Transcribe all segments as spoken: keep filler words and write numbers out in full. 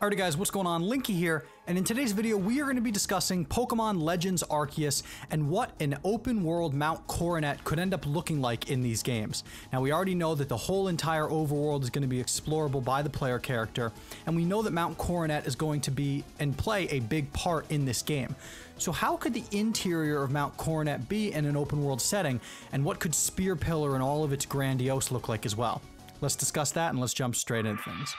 Alrighty guys, what's going on? Linky here, and in today's video we are going to be discussing Pokémon Legends Arceus and what an open world Mount Coronet could end up looking like in these games. Now we already know that the whole entire overworld is going to be explorable by the player character, and we know that Mount Coronet is going to be and play a big part in this game. So how could the interior of Mount Coronet be in an open world setting, and what could Spear Pillar and all of its grandiose look like as well? Let's discuss that and let's jump straight into things.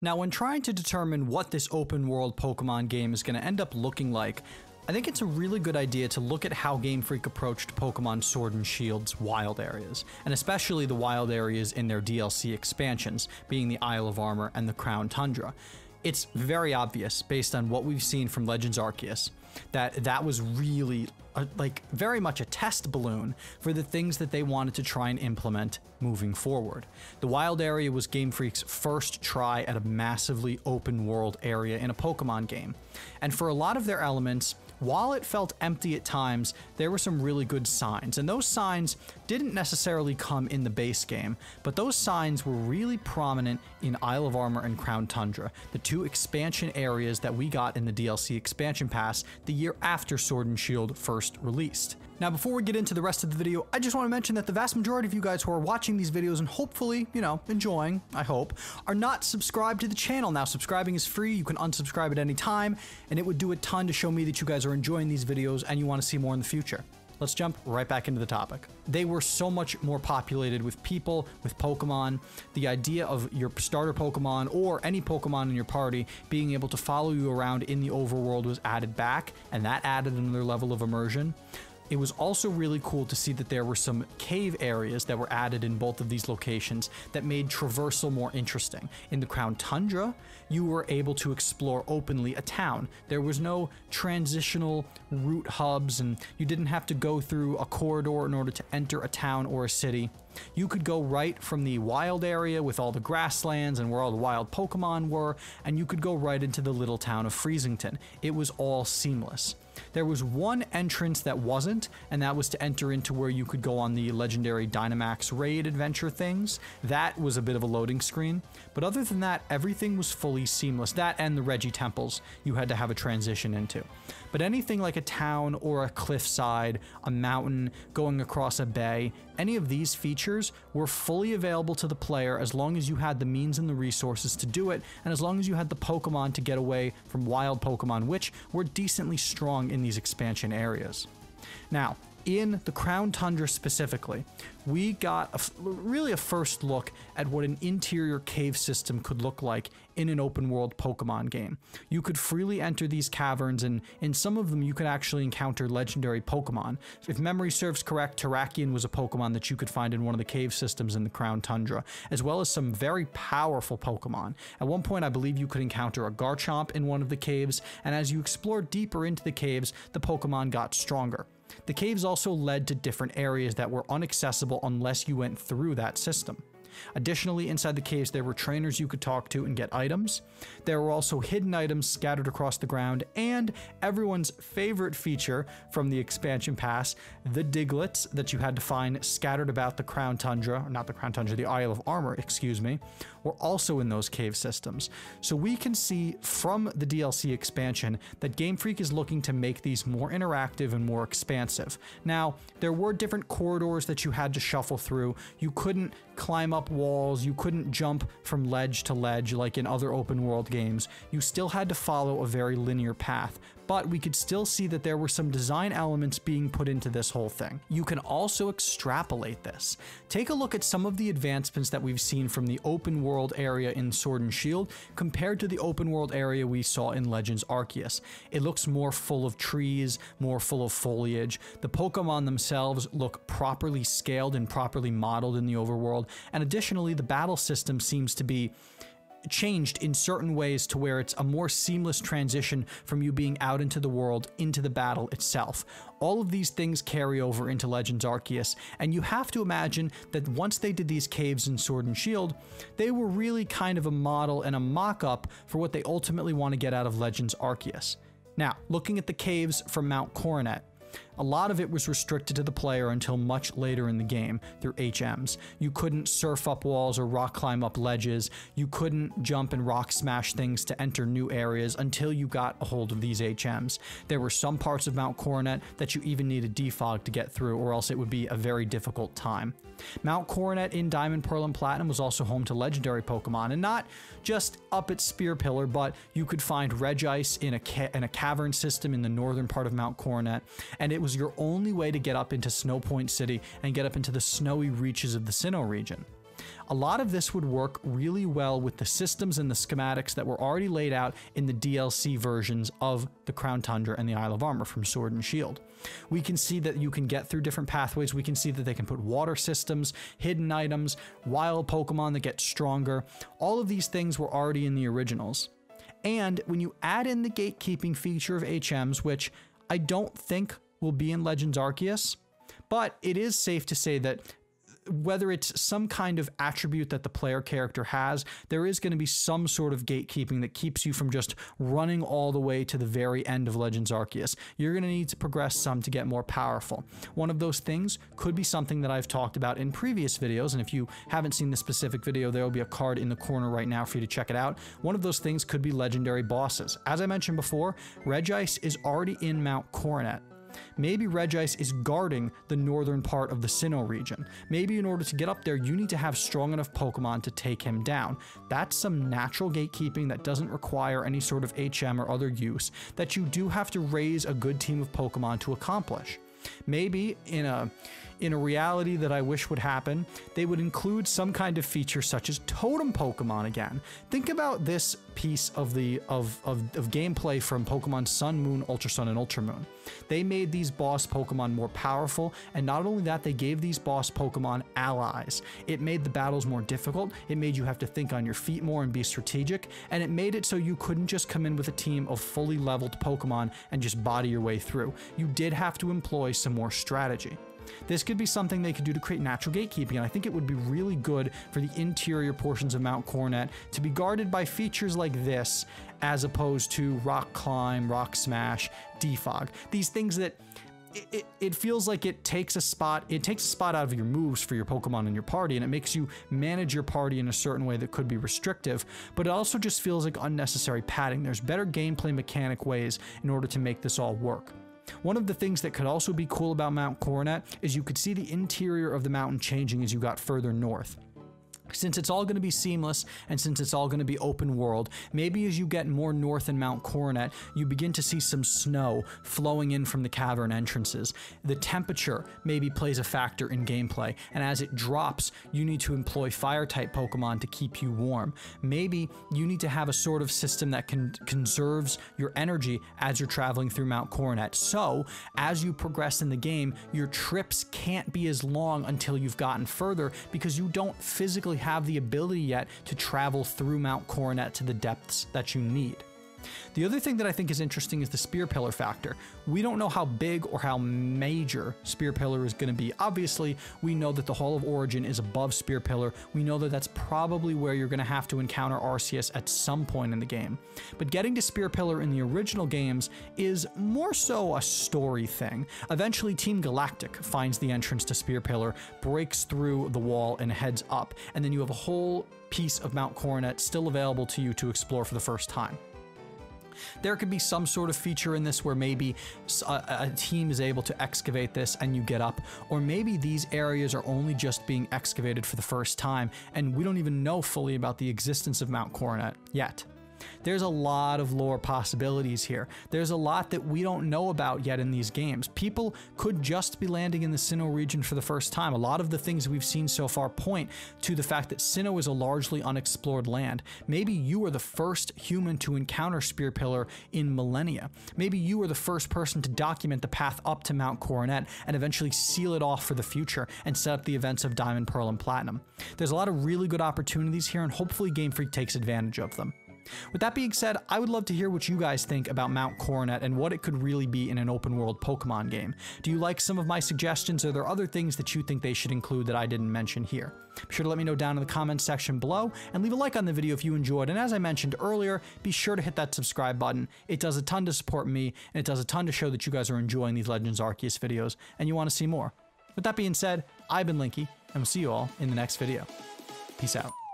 Now, when trying to determine what this open world Pokemon game is going to end up looking like, I think it's a really good idea to look at how Game Freak approached Pokemon Sword and Shield's wild areas, and especially the wild areas in their D L C expansions, being the Isle of Armor and the Crown Tundra. It's very obvious, based on what we've seen from Legends Arceus, that that was really, a, like, very much a test balloon for the things that they wanted to try and implement moving forward. The wild area was Game Freak's first try at a massively open world area in a Pokemon game. And for a lot of their elements, while it felt empty at times, there were some really good signs, and those signs didn't necessarily come in the base game, but those signs were really prominent in Isle of Armor and Crown Tundra, the two expansion areas that we got in the D L C expansion pass the year after Sword and Shield first released. Now, before we get into the rest of the video, I just want to mention that the vast majority of you guys who are watching these videos and hopefully, you know, enjoying, I hope, are not subscribed to the channel. Now, subscribing is free. You can unsubscribe at any time, and it would do a ton to show me that you guys are enjoying these videos and you want to see more in the future. Let's jump right back into the topic. They were so much more populated with people, with Pokemon. The idea of your starter Pokemon or any Pokemon in your party being able to follow you around in the overworld was added back, and that added another level of immersion. It was also really cool to see that there were some cave areas that were added in both of these locations that made traversal more interesting. In the Crown Tundra, you were able to explore openly a town. There was no transitional route hubs, and you didn't have to go through a corridor in order to enter a town or a city. You could go right from the wild area with all the grasslands and where all the wild Pokemon were, and you could go right into the little town of Freezington. It was all seamless. There was one entrance that wasn't, and that was to enter into where you could go on the legendary Dynamax raid adventure things. That was a bit of a loading screen, but other than that, everything was fully seamless. That and the Regice temples you had to have a transition into. But anything like a town or a cliffside, a mountain, going across a bay, any of these features were fully available to the player as long as you had the means and the resources to do it, and as long as you had the Pokemon to get away from wild Pokemon, which were decently strong in these expansion areas. Now, in the Crown Tundra specifically, we got a, really a first look at what an interior cave system could look like in an open world Pokemon game. You could freely enter these caverns, and in some of them you could actually encounter legendary Pokemon. If memory serves correct, Terrakion was a Pokemon that you could find in one of the cave systems in the Crown Tundra, as well as some very powerful Pokemon. At one point, I believe you could encounter a Garchomp in one of the caves, and as you explored deeper into the caves, the Pokemon got stronger. The caves also led to different areas that were inaccessible unless you went through that system. Additionally, inside the caves there were trainers you could talk to and get items. There were also hidden items scattered across the ground, and everyone's favorite feature from the expansion pass, the Diglets that you had to find scattered about the Crown Tundra, or not the Crown Tundra, the Isle of Armor, excuse me, were also in those cave systems. So we can see from the D L C expansion that Game Freak is looking to make these more interactive and more expansive. Now, there were different corridors that you had to shuffle through. You couldn't climb up walls, you couldn't jump from ledge to ledge like in other open world games. You still had to follow a very linear path, but we could still see that there were some design elements being put into this whole thing. You can also extrapolate this. Take a look at some of the advancements that we've seen from the open world area in Sword and Shield compared to the open world area we saw in Legends Arceus. It looks more full of trees, more full of foliage. The Pokemon themselves look properly scaled and properly modeled in the overworld, and additionally, the battle system seems to be changed in certain ways to where it's a more seamless transition from you being out into the world into the battle itself. All of these things carry over into Legends Arceus, and you have to imagine that once they did these caves in Sword and Shield, they were really kind of a model and a mock-up for what they ultimately want to get out of Legends Arceus. Now, looking at the caves from Mount Coronet, A lot of it was restricted to the player until much later in the game through H Ms. You couldn't surf up walls or rock climb up ledges. You couldn't jump and rock smash things to enter new areas until you got a hold of these H Ms. There were some parts of Mount Coronet that you even needed defog to get through, or else it would be a very difficult time. Mount Coronet in Diamond, Pearl, and Platinum was also home to legendary Pokemon, and not just up at Spear Pillar, but you could find Regice in a, ca in a cavern system in the northern part of Mount Coronet, and it was your only way to get up into Snowpoint City and get up into the snowy reaches of the Sinnoh region. A lot of this would work really well with the systems and the schematics that were already laid out in the D L C versions of the Crown Tundra and the Isle of Armor from Sword and Shield. We can see that you can get through different pathways. We can see that they can put water systems, hidden items, wild Pokemon that get stronger. All of these things were already in the originals. And when you add in the gatekeeping feature of H Ms, which I don't think will be in Legends Arceus, but it is safe to say that whether it's some kind of attribute that the player character has, there is going to be some sort of gatekeeping that keeps you from just running all the way to the very end of Legends Arceus. You're going to need to progress some to get more powerful. One of those things could be something that I've talked about in previous videos, and if you haven't seen this specific video, there will be a card in the corner right now for you to check it out. One of those things could be legendary bosses. As I mentioned before, Regice is already in Mount Coronet. Maybe Regice is guarding the northern part of the Sinnoh region. Maybe in order to get up there, you need to have strong enough Pokemon to take him down. That's some natural gatekeeping that doesn't require any sort of H M or other use, that you do have to raise a good team of Pokemon to accomplish. Maybe in a in a reality that I wish would happen, they would include some kind of feature such as totem Pokemon again. Think about this piece of the of, of, of gameplay from Pokemon Sun, Moon, Ultra Sun, and Ultra Moon. They made these boss Pokemon more powerful, and not only that, they gave these boss Pokemon allies. It made the battles more difficult, it made you have to think on your feet more and be strategic, and it made it so you couldn't just come in with a team of fully leveled Pokemon and just body your way through. You did have to employ some more strategy. This could be something they could do to create natural gatekeeping, and I think it would be really good for the interior portions of Mount Coronet to be guarded by features like this, as opposed to rock climb, rock smash, defog. These things that it, it, it feels like it takes a spot, it takes a spot out of your moves for your Pokemon and your party, and it makes you manage your party in a certain way that could be restrictive, but it also just feels like unnecessary padding. There's better gameplay mechanic ways in order to make this all work. One of the things that could also be cool about Mount Coronet is you could see the interior of the mountain changing as you got further north. Since it's all going to be seamless, and since it's all going to be open world, maybe as you get more north in Mount Coronet, you begin to see some snow flowing in from the cavern entrances. The temperature maybe plays a factor in gameplay, and as it drops, you need to employ fire-type Pokemon to keep you warm. Maybe you need to have a sort of system that can conserves your energy as you're traveling through Mount Coronet, so as you progress in the game, your trips can't be as long until you've gotten further, because you don't physically have the ability yet to travel through Mount Coronet to the depths that you need. The other thing that I think is interesting is the Spear Pillar factor. We don't know how big or how major Spear Pillar is going to be. Obviously, we know that the Hall of Origin is above Spear Pillar. We know that that's probably where you're going to have to encounter Arceus at some point in the game. But getting to Spear Pillar in the original games is more so a story thing. Eventually, Team Galactic finds the entrance to Spear Pillar, breaks through the wall, and heads up. And then you have a whole piece of Mount Coronet still available to you to explore for the first time. There could be some sort of feature in this where maybe a, a team is able to excavate this and you get up, or maybe these areas are only just being excavated for the first time and we don't even know fully about the existence of Mount Coronet yet. There's a lot of lore possibilities here. There's a lot that we don't know about yet in these games. People could just be landing in the Sinnoh region for the first time. A lot of the things we've seen so far point to the fact that Sinnoh is a largely unexplored land. Maybe you are the first human to encounter Spear Pillar in millennia. Maybe you are the first person to document the path up to Mount Coronet and eventually seal it off for the future and set up the events of Diamond, Pearl, and Platinum. There's a lot of really good opportunities here, and hopefully Game Freak takes advantage of them. With that being said, I would love to hear what you guys think about Mount Coronet and what it could really be in an open world Pokemon game. Do you like some of my suggestions? Are there other things that you think they should include that I didn't mention here? Be sure to let me know down in the comments section below, and leave a like on the video if you enjoyed, and as I mentioned earlier, be sure to hit that subscribe button. It does a ton to support me, and it does a ton to show that you guys are enjoying these Legends Arceus videos, and you want to see more. With that being said, I've been Linky, and we'll see you all in the next video. Peace out.